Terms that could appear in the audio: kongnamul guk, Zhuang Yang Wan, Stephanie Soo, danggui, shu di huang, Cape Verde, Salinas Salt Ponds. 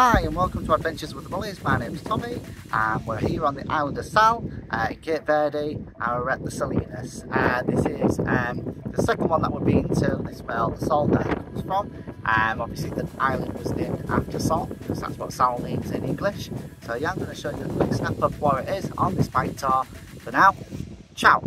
Hi and welcome to Adventures with The Muly's. My name's Tommy and we're here on the island of Sal in Cape Verde and we're at the Salinas. This is the second one that we've been to. This is where the salt that comes from. Obviously the island was named after salt because that's what sal means in English. So yeah, I'm going to show you a quick snap of what it is on this bike tour. For now, ciao!